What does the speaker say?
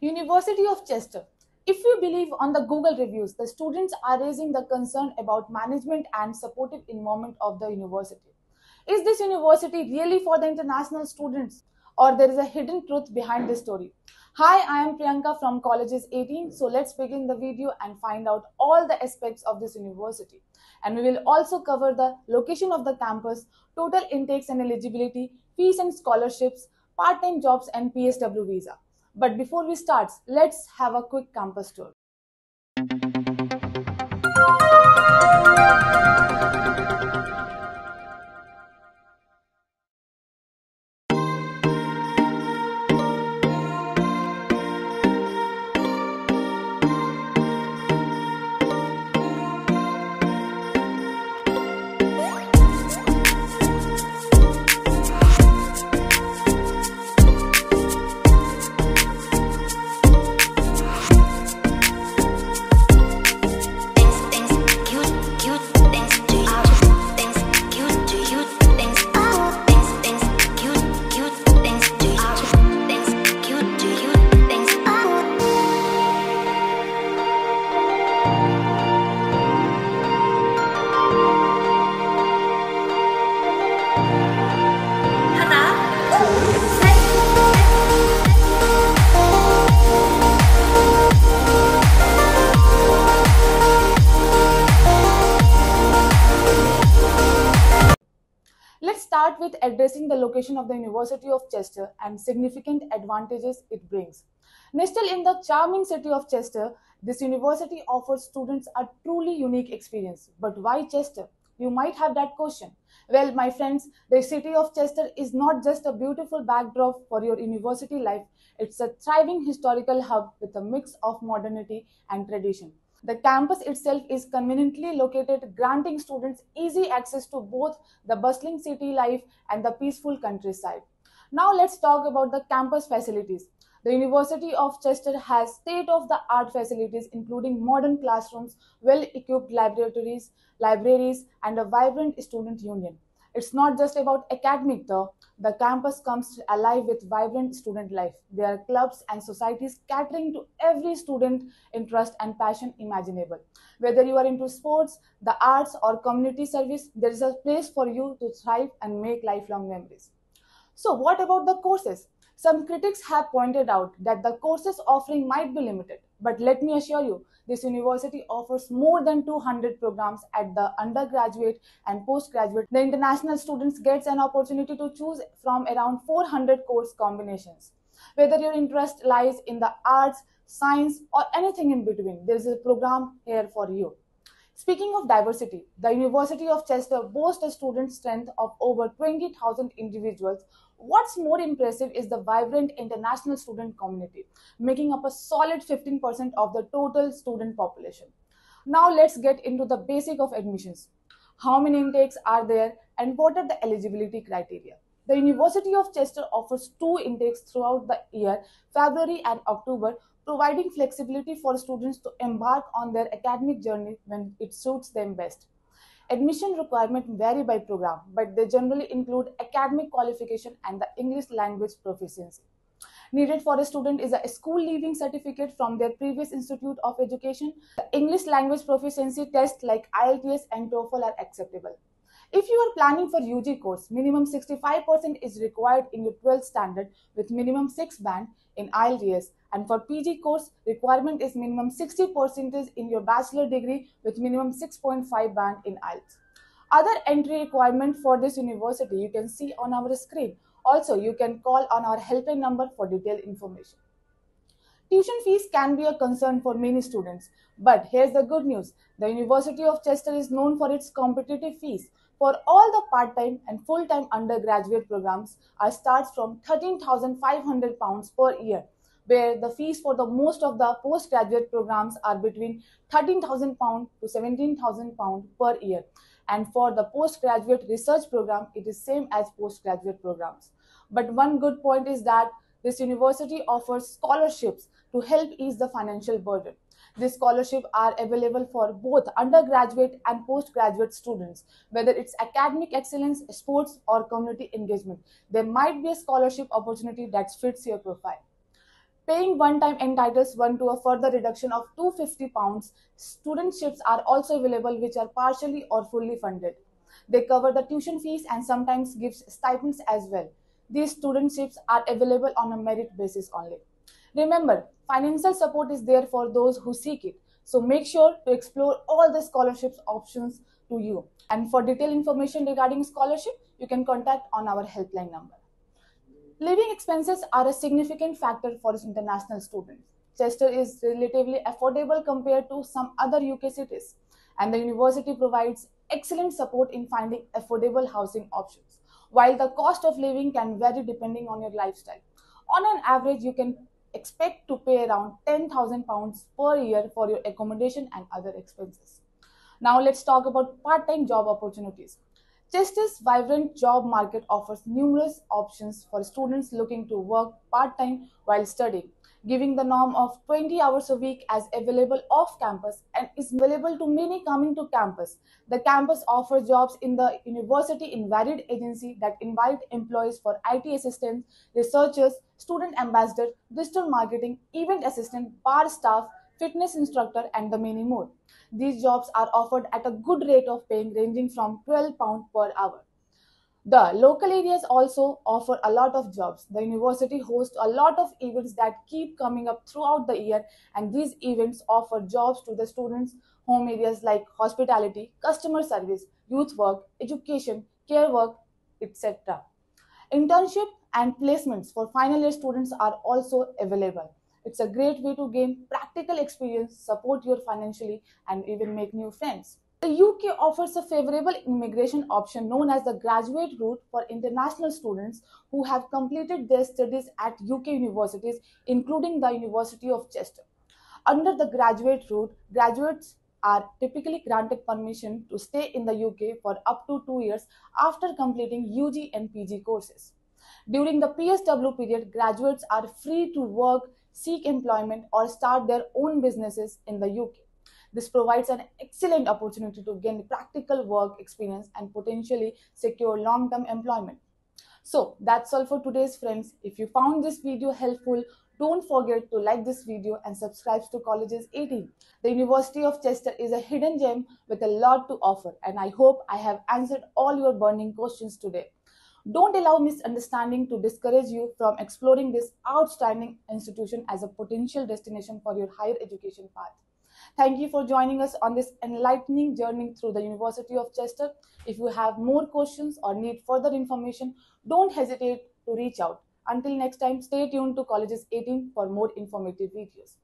University of Chester. If you believe on the Google reviews, the students are raising the concern about management and supportive environment of the university. Is this university really for the international students, or there is a hidden truth behind this story? Hi, I am Priyanka from Colleges18. So let's begin the video and find out all the aspects of this university. And we will also cover the location of the campus, total intakes and eligibility, fees and scholarships, part-time jobs and PSW visa. But before we start, let's have a quick campus tour. With addressing the location of the University of Chester and significant advantages it brings. Nestled in the charming city of Chester, this university offers students a truly unique experience. But why Chester? You might have that question. Well, my friends, the city of Chester is not just a beautiful backdrop for your university life. It's a thriving historical hub with a mix of modernity and tradition. The campus itself is conveniently located, granting students easy access to both the bustling city life and the peaceful countryside. Now let's talk about the campus facilities. The University of Chester has state-of-the-art facilities including modern classrooms, well-equipped libraries, and a vibrant student union. It's not just about academic though. The campus comes alive with vibrant student life. There are clubs and societies catering to every student interest and passion imaginable. Whether you are into sports, the arts or community service, there is a place for you to thrive and make lifelong memories. So what about the courses? Some critics have pointed out that the courses offering might be limited, but let me assure you, this university offers more than 200 programs at the undergraduate and postgraduate. The international students get an opportunity to choose from around 400 course combinations. Whether your interest lies in the arts, science, or anything in between, there is a program here for you. Speaking of diversity, the University of Chester boasts a student strength of over 20,000 individuals. What's more impressive is the vibrant international student community, making up a solid 15% of the total student population. Now let's get into the basic of admissions. How many intakes are there and what are the eligibility criteria? The University of Chester offers two intakes throughout the year, February and October, providing flexibility for students to embark on their academic journey when it suits them best. Admission requirements vary by program, but they generally include academic qualification and the English language proficiency. Needed for a student is a school leaving certificate from their previous institute of education. The English language proficiency tests like IELTS and TOEFL are acceptable. If you are planning for UG course, minimum 65% is required in your 12th standard with minimum 6 band in IELTS. And for PG course, requirement is minimum 60% in your bachelor degree with minimum 6.5 band in IELTS. Other entry requirement for this university you can see on our screen. Also, you can call on our helpline number for detailed information. Tuition fees can be a concern for many students, but here's the good news. The University of Chester is known for its competitive fees. For all the part-time and full-time undergraduate programs, it starts from £13,500 per year, where the fees for the most of the postgraduate programs are between £13,000 to £17,000 per year. And for the postgraduate research program, it is same as postgraduate programs. But one good point is that this university offers scholarships to help ease the financial burden. These scholarships are available for both undergraduate and postgraduate students, whether it's academic excellence, sports, or community engagement. There might be a scholarship opportunity that fits your profile. Paying one time entitles one to a further reduction of £250. Studentships are also available, which are partially or fully funded. They cover the tuition fees and sometimes gives stipends as well. These studentships are available on a merit basis only. Remember, financial support is there for those who seek it. So make sure to explore all the scholarships options to you. And for detailed information regarding scholarship, you can contact on our helpline number. Living expenses are a significant factor for international students. Chester is relatively affordable compared to some other UK cities, and the university provides excellent support in finding affordable housing options, while the cost of living can vary depending on your lifestyle. On an average, you can expect to pay around £10,000 per year for your accommodation and other expenses. Now let's talk about part-time job opportunities. Chester's vibrant job market offers numerous options for students looking to work part-time while studying, giving the norm of 20 hours a week as available off-campus and is available to many coming to campus. The campus offers jobs in the university in varied agencies that invite employees for IT assistants, researchers, student ambassadors, digital marketing, event assistant, bar staff, fitness instructor, and the many more. These jobs are offered at a good rate of paying ranging from £12 per hour. The local areas also offer a lot of jobs. The university hosts a lot of events that keep coming up throughout the year, and these events offer jobs to the students' home areas like hospitality, customer service, youth work, education, care work, etc. Internship and placements for final year students are also available. It's a great way to gain practical experience, support your financially, and even make new friends. The UK offers a favorable immigration option known as the graduate route for international students who have completed their studies at UK universities, including the University of Chester. Under the graduate route, graduates are typically granted permission to stay in the UK for up to 2 years after completing UG and PG courses. During the PSW period, graduates are free to work, seek employment, or start their own businesses in the UK. This provides an excellent opportunity to gain practical work experience and potentially secure long-term employment. So that's all for today's friends. If you found this video helpful, don't forget to like this video and subscribe to Colleges18. The University of Chester is a hidden gem with a lot to offer, and I hope I have answered all your burning questions today. Don't allow misunderstanding to discourage you from exploring this outstanding institution as a potential destination for your higher education path. Thank you for joining us on this enlightening journey through the University of Chester. If you have more questions or need further information, don't hesitate to reach out. Until next time, stay tuned to Colleges18 for more informative videos.